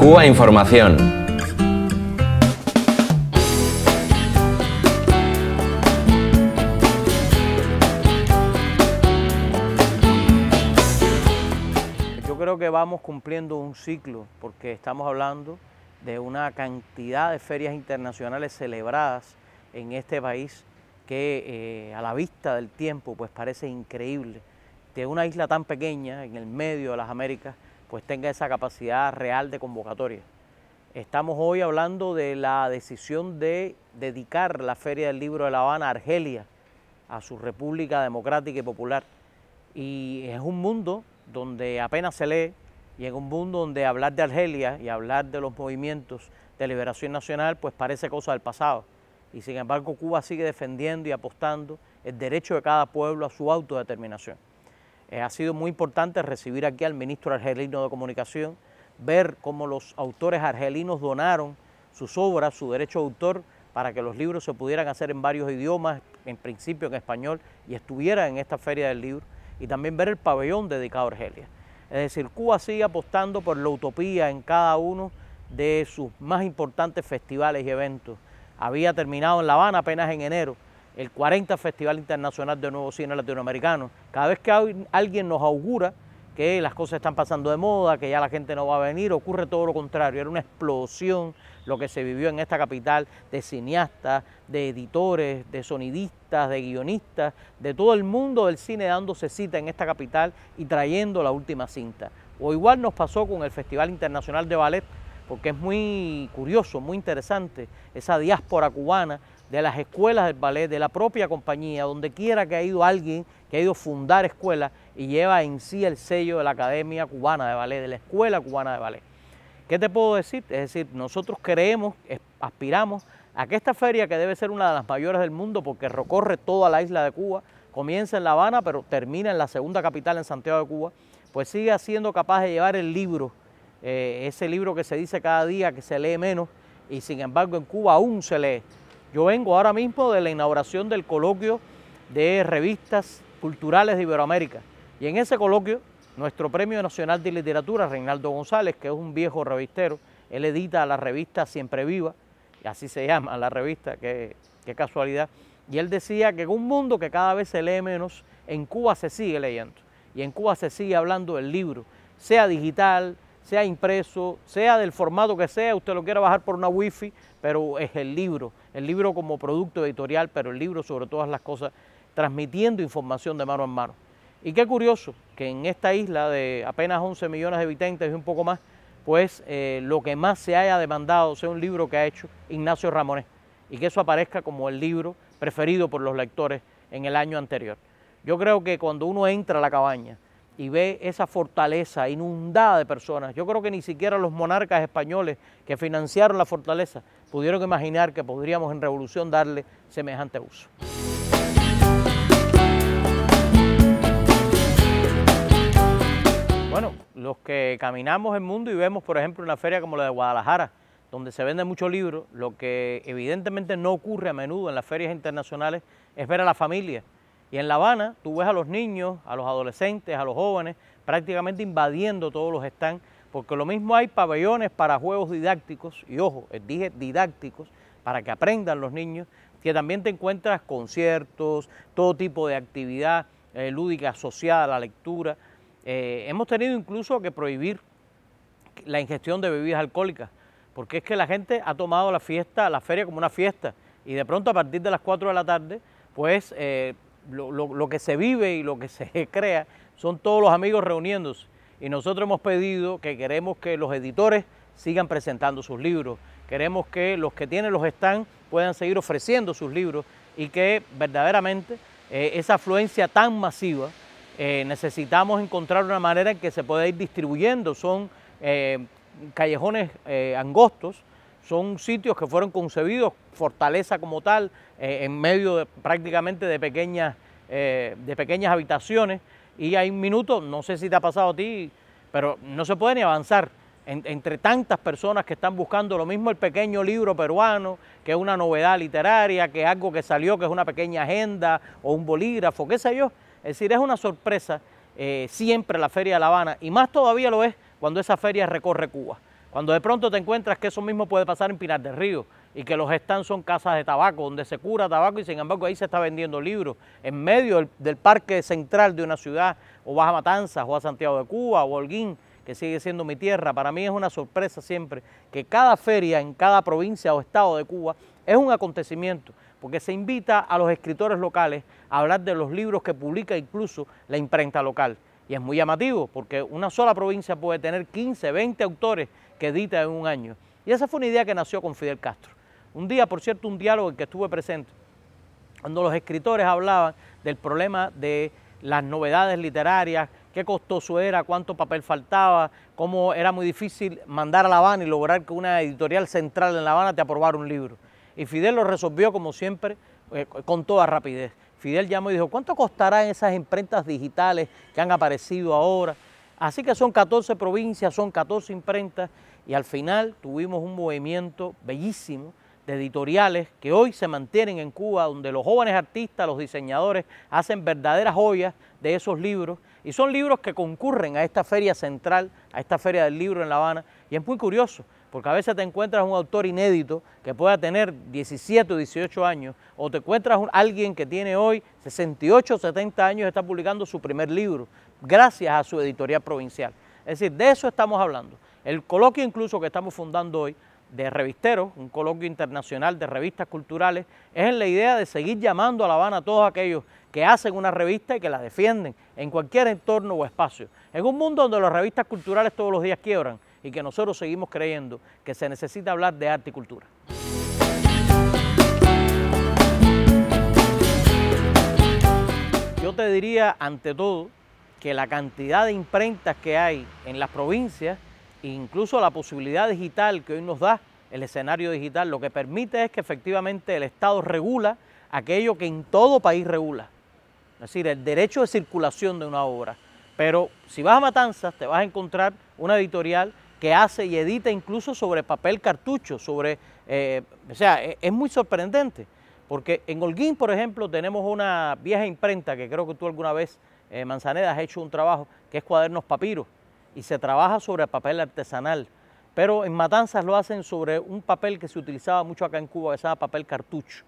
Cuba Información. Yo creo que vamos cumpliendo un ciclo, porque estamos hablando de una cantidad de ferias internacionales celebradas en este país que a la vista del tiempo pues parece increíble que una isla tan pequeña en el medio de las Américas pues tenga esa capacidad real de convocatoria. Estamos hoy hablando de la decisión de dedicar la Feria del Libro de La Habana a Argelia, a su República Democrática y Popular. Y es un mundo donde apenas se lee, y en un mundo donde hablar de Argelia y hablar de los movimientos de liberación nacional pues parece cosa del pasado. Y sin embargo Cuba sigue defendiendo y apostando el derecho de cada pueblo a su autodeterminación. Ha sido muy importante recibir aquí al ministro argelino de Comunicación, ver cómo los autores argelinos donaron sus obras, su derecho de autor, para que los libros se pudieran hacer en varios idiomas, en principio en español, y estuvieran en esta Feria del Libro, y también ver el pabellón dedicado a Argelia. Es decir, Cuba sigue apostando por la utopía en cada uno de sus más importantes festivales y eventos. Había terminado en La Habana apenas en enero, el 40 Festival Internacional de Nuevo Cine Latinoamericano. Cada vez que alguien nos augura que las cosas están pasando de moda, que ya la gente no va a venir, ocurre todo lo contrario. Era una explosión lo que se vivió en esta capital de cineastas, de editores, de sonidistas, de guionistas, de todo el mundo del cine dándose cita en esta capital y trayendo la última cinta. O igual nos pasó con el Festival Internacional de Ballet, porque es muy curioso, muy interesante esa diáspora cubana de las escuelas del ballet, de la propia compañía, donde quiera que ha ido alguien, que ha ido a fundar escuelas y lleva en sí el sello de la Academia Cubana de Ballet, de la Escuela Cubana de Ballet. ¿Qué te puedo decir? Es decir, nosotros creemos, aspiramos a que esta feria, que debe ser una de las mayores del mundo porque recorre toda la isla de Cuba, comienza en La Habana pero termina en la segunda capital, en Santiago de Cuba, pues siga siendo capaz de llevar el libro, ese libro que se dice cada día que se lee menos y sin embargo en Cuba aún se lee. Yo vengo ahora mismo de la inauguración del coloquio de revistas culturales de Iberoamérica y en ese coloquio nuestro Premio Nacional de Literatura, Reinaldo González, que es un viejo revistero, él edita la revista Siempre Viva, y así se llama la revista, qué casualidad, y él decía que en un mundo que cada vez se lee menos, en Cuba se sigue leyendo y en Cuba se sigue hablando del libro, sea digital, sea impreso, sea del formato que sea, usted lo quiera bajar por una wifi, pero es el libro como producto editorial, pero el libro sobre todas las cosas, transmitiendo información de mano en mano. Y qué curioso que en esta isla de apenas 11 millones de habitantes y un poco más, pues lo que más se haya demandado sea un libro que ha hecho Ignacio Ramonet y que eso aparezca como el libro preferido por los lectores en el año anterior. Yo creo que cuando uno entra a la cabaña y ve esa fortaleza inundada de personas. Yo creo que ni siquiera los monarcas españoles que financiaron la fortaleza pudieron imaginar que podríamos en revolución darle semejante uso. Bueno, los que caminamos el mundo y vemos, por ejemplo, una feria como la de Guadalajara, donde se venden muchos libros, lo que evidentemente no ocurre a menudo en las ferias internacionales es ver a la familia. Y en La Habana tú ves a los niños, a los adolescentes, a los jóvenes, prácticamente invadiendo todos los stands, porque lo mismo hay pabellones para juegos didácticos, y ojo, dije didácticos, para que aprendan los niños, que también te encuentras conciertos, todo tipo de actividad lúdica asociada a la lectura. Hemos tenido incluso que prohibir la ingestión de bebidas alcohólicas, porque es que la gente ha tomado la fiesta, la feria como una fiesta, y de pronto a partir de las 4 de la tarde, pues lo que se vive y lo que se crea son todos los amigos reuniéndose y nosotros hemos pedido que queremos que los editores sigan presentando sus libros, queremos que los que tienen los stands puedan seguir ofreciendo sus libros y que verdaderamente esa afluencia tan masiva necesitamos encontrar una manera en que se pueda ir distribuyendo, son callejones angostos, son sitios que fueron concebidos, fortaleza como tal, en medio de, prácticamente de pequeñas habitaciones y hay un minuto, no sé si te ha pasado a ti, pero no se puede ni avanzar entre tantas personas que están buscando lo mismo el pequeño libro peruano, que es una novedad literaria, que es algo que salió, que es una pequeña agenda o un bolígrafo, qué sé yo. Es decir, es una sorpresa siempre la Feria de La Habana y más todavía lo es cuando esa feria recorre Cuba. Cuando de pronto te encuentras que eso mismo puede pasar en Pinar del Río y que los stands son casas de tabaco, donde se cura tabaco y sin embargo ahí se está vendiendo libros, en medio del parque central de una ciudad, o vas a Matanzas, o a Santiago de Cuba, o a Holguín, que sigue siendo mi tierra. Para mí es una sorpresa siempre que cada feria en cada provincia o estado de Cuba es un acontecimiento, porque se invita a los escritores locales a hablar de los libros que publica incluso la imprenta local. Y es muy llamativo, porque una sola provincia puede tener 15, 20 autores que edita en un año. Y esa fue una idea que nació con Fidel Castro. Un día, por cierto, un diálogo en que estuve presente, cuando los escritores hablaban del problema de las novedades literarias, qué costoso era, cuánto papel faltaba, cómo era muy difícil mandar a La Habana y lograr que una editorial central en La Habana te aprobara un libro. Y Fidel lo resolvió, como siempre, con toda rapidez. Fidel llamó y dijo, ¿cuánto costarán esas imprentas digitales que han aparecido ahora? Así que son 14 provincias, son 14 imprentas, y al final tuvimos un movimiento bellísimo de editoriales que hoy se mantienen en Cuba, donde los jóvenes artistas, los diseñadores, hacen verdaderas joyas de esos libros, y son libros que concurren a esta feria central, a esta Feria del Libro en La Habana, y es muy curioso, porque a veces te encuentras un autor inédito que pueda tener 17 o 18 años, o te encuentras alguien que tiene hoy 68 o 70 años y está publicando su primer libro, gracias a su editorial provincial. Es decir, de eso estamos hablando. El coloquio incluso que estamos fundando hoy de revisteros, un coloquio internacional de revistas culturales, es en la idea de seguir llamando a La Habana a todos aquellos que hacen una revista y que la defienden en cualquier entorno o espacio. En un mundo donde las revistas culturales todos los días quiebran, y que nosotros seguimos creyendo que se necesita hablar de arte y cultura. Yo te diría, ante todo, que la cantidad de imprentas que hay en las provincias, incluso la posibilidad digital que hoy nos da el escenario digital, lo que permite es que efectivamente el Estado regula aquello que en todo país regula, es decir, el derecho de circulación de una obra. Pero si vas a Matanzas, te vas a encontrar una editorial que hace y edita incluso sobre papel cartucho, sobre, o sea, es muy sorprendente, porque en Holguín, por ejemplo, tenemos una vieja imprenta que creo que tú alguna vez, Manzaneda, has hecho un trabajo que es Cuadernos Papiros, y se trabaja sobre papel artesanal, pero en Matanzas lo hacen sobre un papel que se utilizaba mucho acá en Cuba, que se llama papel cartucho,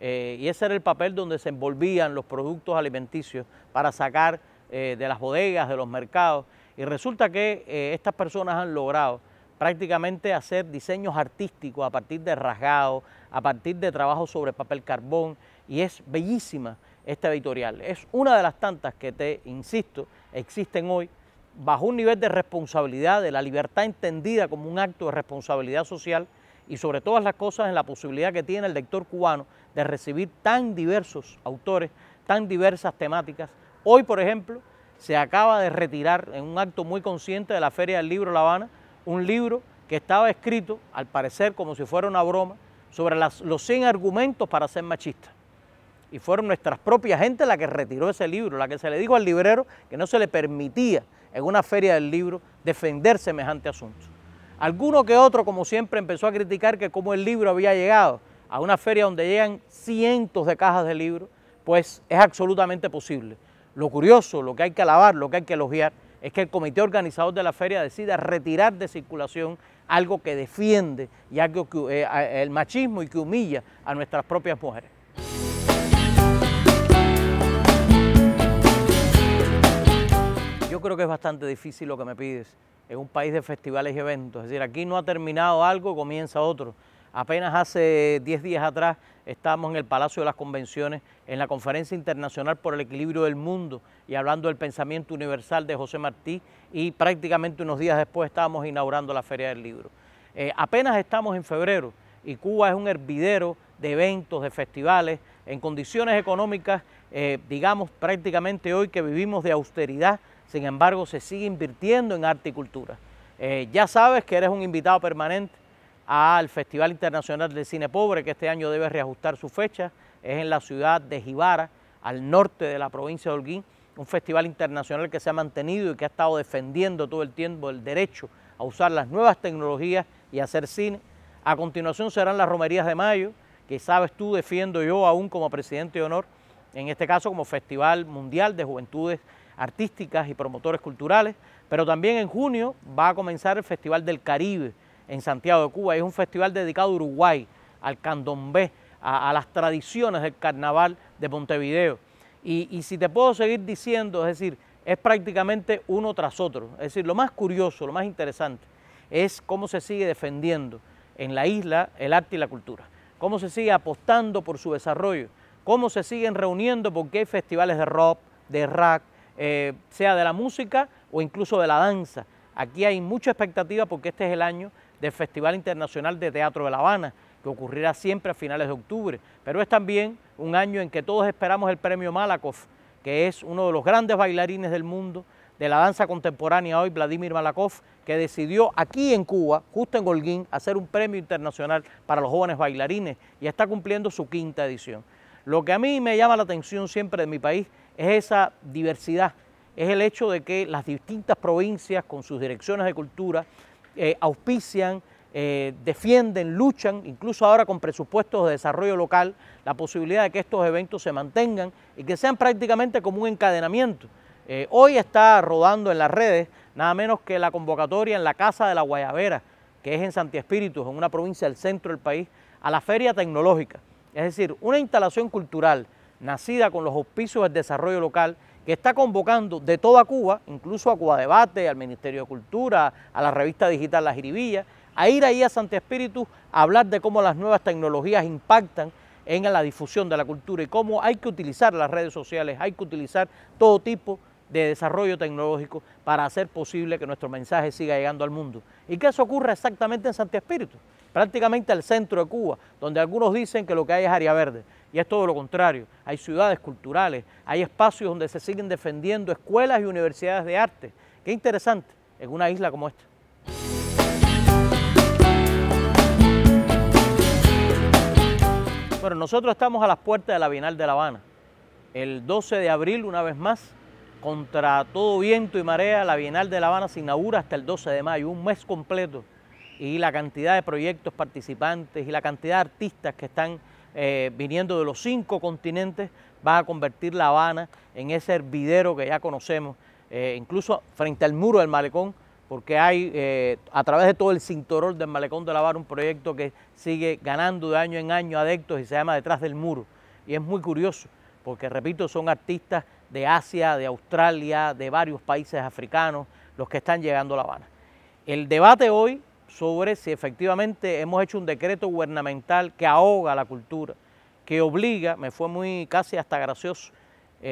y ese era el papel donde se envolvían los productos alimenticios para sacar de las bodegas, de los mercados, y resulta que estas personas han logrado prácticamente hacer diseños artísticos a partir de rasgados, a partir de trabajos sobre papel carbón, y es bellísima esta editorial. Es una de las tantas que, te insisto, existen hoy bajo un nivel de responsabilidad, de la libertad entendida como un acto de responsabilidad social, y sobre todas las cosas en la posibilidad que tiene el lector cubano de recibir tan diversos autores, tan diversas temáticas. Hoy, por ejemplo, se acaba de retirar en un acto muy consciente de la Feria del Libro de La Habana un libro que estaba escrito, al parecer como si fuera una broma, sobre los 100 argumentos para ser machista. Y fueron nuestras propias gente la que retiró ese libro, la que se le dijo al librero que no se le permitía en una Feria del Libro defender semejante asunto. Alguno que otro, como siempre, empezó a criticar que como el libro había llegado a una feria donde llegan cientos de cajas de libros, pues es absolutamente posible. Lo curioso, lo que hay que alabar, lo que hay que elogiar, es que el comité organizador de la feria decida retirar de circulación algo que defiende y algo que, el machismo, y que humilla a nuestras propias mujeres. Yo creo que es bastante difícil lo que me pides en un país de festivales y eventos, es decir, aquí no ha terminado algo, comienza otro. Apenas hace 10 días atrás estábamos en el Palacio de las Convenciones en la Conferencia Internacional por el Equilibrio del Mundo y hablando del pensamiento universal de José Martí, y prácticamente unos días después estábamos inaugurando la Feria del Libro. Apenas estamos en febrero y Cuba es un hervidero de eventos, de festivales, en condiciones económicas, digamos prácticamente hoy que vivimos de austeridad, sin embargo se sigue invirtiendo en arte y cultura. Ya sabes que eres un invitado permanente al Festival Internacional del Cine Pobre, que este año debe reajustar su fecha, es en la ciudad de Jibara, al norte de la provincia de Holguín, un festival internacional que se ha mantenido y que ha estado defendiendo todo el tiempo el derecho a usar las nuevas tecnologías y hacer cine. A continuación serán las Romerías de Mayo, que sabes tú defiendo yo aún como presidente de honor, en este caso como Festival Mundial de Juventudes Artísticas y Promotores Culturales. Pero también en junio va a comenzar el Festival del Caribe en Santiago de Cuba. Es un festival dedicado a Uruguay, al candombe, a las tradiciones del carnaval de Montevideo. Y si te puedo seguir diciendo, es decir, es prácticamente uno tras otro. Es decir, lo más curioso, lo más interesante es cómo se sigue defendiendo en la isla el arte y la cultura, cómo se sigue apostando por su desarrollo, cómo se siguen reuniendo porque hay festivales de rock, de rap, sea de la música o incluso de la danza. Aquí hay mucha expectativa porque este es el año del Festival Internacional de Teatro de La Habana, que ocurrirá siempre a finales de octubre, pero es también un año en que todos esperamos el Premio Malakoff, que es uno de los grandes bailarines del mundo de la danza contemporánea hoy, Vladimir Malakoff, que decidió aquí en Cuba, justo en Holguín, hacer un premio internacional para los jóvenes bailarines y está cumpliendo su 5ª edición. Lo que a mí me llama la atención siempre de mi país es esa diversidad, es el hecho de que las distintas provincias con sus direcciones de cultura auspician, defienden, luchan, incluso ahora con presupuestos de desarrollo local, la posibilidad de que estos eventos se mantengan y que sean prácticamente como un encadenamiento. Hoy está rodando en las redes nada menos que la convocatoria en la Casa de la Guayabera, que es en Santi Espíritus, en una provincia del centro del país, a la Feria Tecnológica. Es decir, una instalación cultural nacida con los auspicios del desarrollo local que está convocando de toda Cuba, incluso a Cuba Debate, al Ministerio de Cultura, a la revista digital La Jiribilla, a ir ahí a Santi Espíritus a hablar de cómo las nuevas tecnologías impactan en la difusión de la cultura y cómo hay que utilizar las redes sociales, hay que utilizar todo tipo de desarrollo tecnológico para hacer posible que nuestro mensaje siga llegando al mundo. Y que eso ocurra exactamente en Santi Espíritus, prácticamente al centro de Cuba, donde algunos dicen que lo que hay es área verde, y es todo lo contrario. Hay ciudades culturales, hay espacios donde se siguen defendiendo escuelas y universidades de arte. Qué interesante en una isla como esta. Bueno, nosotros estamos a las puertas de la Bienal de La Habana. El 12 de abril, una vez más, contra todo viento y marea, la Bienal de La Habana se inaugura hasta el 12 de mayo, un mes completo, y la cantidad de proyectos participantes y la cantidad de artistas que están viniendo de los 5 continentes va a convertir La Habana en ese hervidero que ya conocemos, incluso frente al muro del malecón, porque hay a través de todo el cinturón del malecón de La Habana un proyecto que sigue ganando de año en año adeptos y se llama Detrás del Muro, y es muy curioso porque, repito, son artistas de Asia, de Australia, de varios países africanos, los que están llegando a La Habana. El debate hoy sobre si efectivamente hemos hecho un decreto gubernamental que ahoga la cultura, que obliga, me fue muy casi hasta gracioso,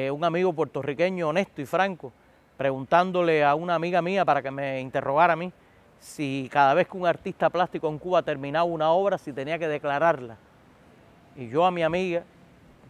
un amigo puertorriqueño honesto y franco, preguntándole a una amiga mía para que me interrogara a mí, si cada vez que un artista plástico en Cuba terminaba una obra, si tenía que declararla. Y yo a mi amiga,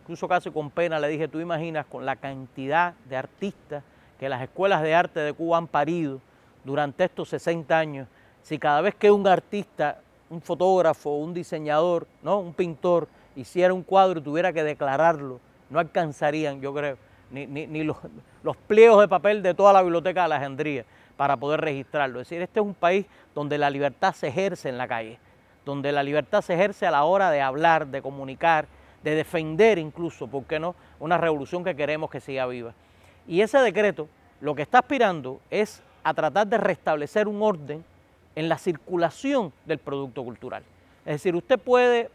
incluso casi con pena, le dije, tú imaginas con la cantidad de artistas que las escuelas de arte de Cuba han parido durante estos 60 años, si cada vez que un artista, un fotógrafo, un diseñador, ¿no?, un pintor, hiciera un cuadro y tuviera que declararlo, no alcanzarían, yo creo, ni los pliegos de papel de toda la biblioteca de Alejandría para poder registrarlo. Es decir, este es un país donde la libertad se ejerce en la calle, donde la libertad se ejerce a la hora de hablar, de comunicar, de defender incluso, ¿por qué no?, una revolución que queremos que siga viva. Y ese decreto lo que está aspirando es a tratar de restablecer un orden en la circulación del producto cultural. Es decir, usted puede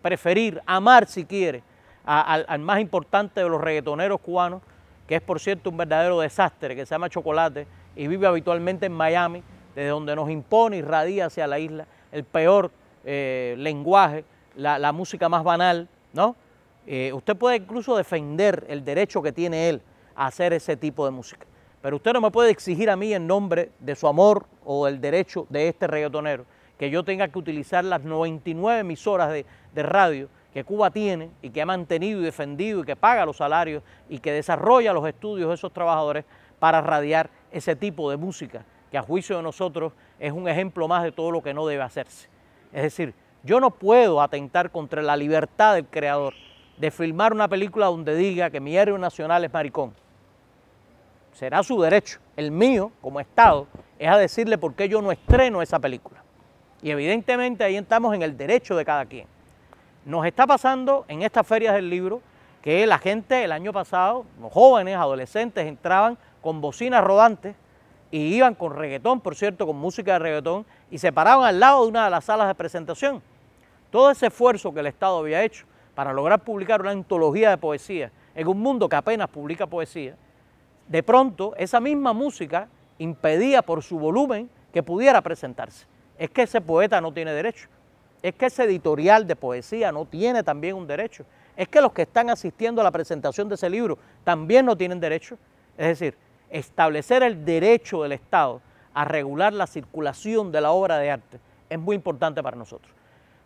preferir, amar si quiere, al más importante de los reggaetoneros cubanos, que es por cierto un verdadero desastre, que se llama Chocolate, y vive habitualmente en Miami, desde donde nos impone y radia hacia la isla el peor lenguaje, la música más banal, ¿no? Usted puede incluso defender el derecho que tiene él a hacer ese tipo de música, pero usted no me puede exigir a mí en nombre de su amor o del derecho de este reggaetonero que yo tenga que utilizar las 99 emisoras de radio que Cuba tiene y que ha mantenido y defendido y que paga los salarios y que desarrolla los estudios de esos trabajadores para radiar ese tipo de música que a juicio de nosotros es un ejemplo más de todo lo que no debe hacerse. Es decir, yo no puedo atentar contra la libertad del creador de filmar una película donde diga que mi héroe nacional es maricón. Será su derecho. El mío, como Estado, es a decirle por qué yo no estreno esa película. Y evidentemente ahí estamos en el derecho de cada quien. Nos está pasando en estas ferias del libro que la gente el año pasado, los jóvenes, adolescentes, entraban con bocinas rodantes y iban con reggaetón, por cierto, con música de reggaetón, y se paraban al lado de una de las salas de presentación. Todo ese esfuerzo que el Estado había hecho para lograr publicar una antología de poesía en un mundo que apenas publica poesía, de pronto esa misma música impedía por su volumen que pudiera presentarse. Es que ese poeta no tiene derecho, es que ese editorial de poesía no tiene también un derecho, es que los que están asistiendo a la presentación de ese libro también no tienen derecho. Es decir, establecer el derecho del Estado a regular la circulación de la obra de arte es muy importante para nosotros.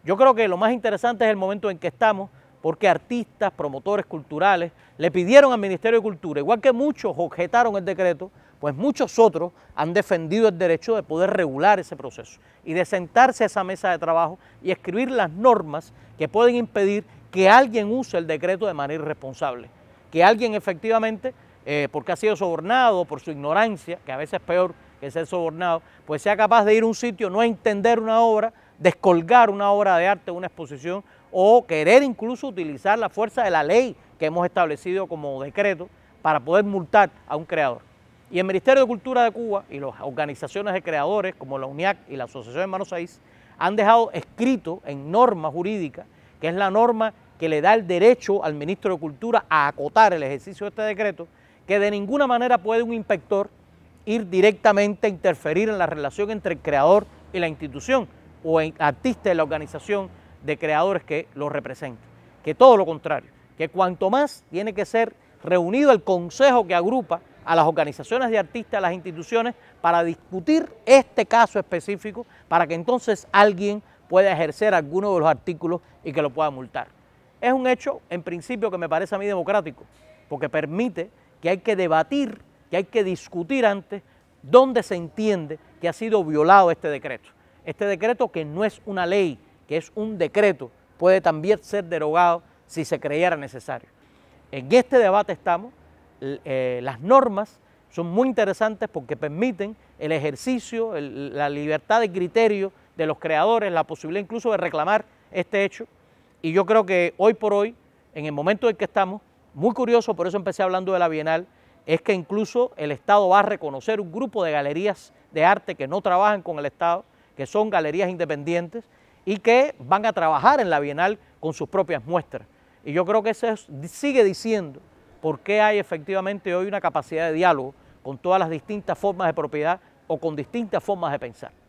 Yo creo que lo más interesante es el momento en que estamos, porque artistas, promotores culturales, le pidieron al Ministerio de Cultura, igual que muchos objetaron el decreto, pues muchos otros han defendido el derecho de poder regular ese proceso y de sentarse a esa mesa de trabajo y escribir las normas que pueden impedir que alguien use el decreto de manera irresponsable, que alguien efectivamente, porque ha sido sobornado, por su ignorancia, que a veces es peor que ser sobornado, pues sea capaz de ir a un sitio, no entender una obra, descolgar una obra de arte, una exposición, o querer incluso utilizar la fuerza de la ley que hemos establecido como decreto para poder multar a un creador. Y el Ministerio de Cultura de Cuba y las organizaciones de creadores como la UNIAC y la Asociación de Hermanos Saíz han dejado escrito en norma jurídica, que es la norma que le da el derecho al Ministro de Cultura a acotar el ejercicio de este decreto, que de ninguna manera puede un inspector ir directamente a interferir en la relación entre el creador y la institución o el artista de la organización de creadores que lo representa, que todo lo contrario, que cuanto más tiene que ser reunido el consejo que agrupa a las organizaciones de artistas, a las instituciones, para discutir este caso específico, para que entonces alguien pueda ejercer alguno de los artículos y que lo pueda multar. Es un hecho, en principio, que me parece a mí democrático, porque permite que hay que debatir, que hay que discutir antes dónde se entiende que ha sido violado este decreto. Este decreto, que no es una ley, que es un decreto, puede también ser derogado si se creyera necesario. En este debate estamos. Las normas son muy interesantes porque permiten el ejercicio, la libertad de criterio de los creadores, la posibilidad incluso de reclamar este hecho. Y yo creo que hoy por hoy, en el momento en que estamos, muy curioso, por eso empecé hablando de la Bienal, es que incluso el Estado va a reconocer un grupo de galerías de arte que no trabajan con el Estado, que son galerías independientes y que van a trabajar en la Bienal con sus propias muestras. Y yo creo que eso sigue diciendo por qué hay efectivamente hoy una capacidad de diálogo con todas las distintas formas de propiedad o con distintas formas de pensar.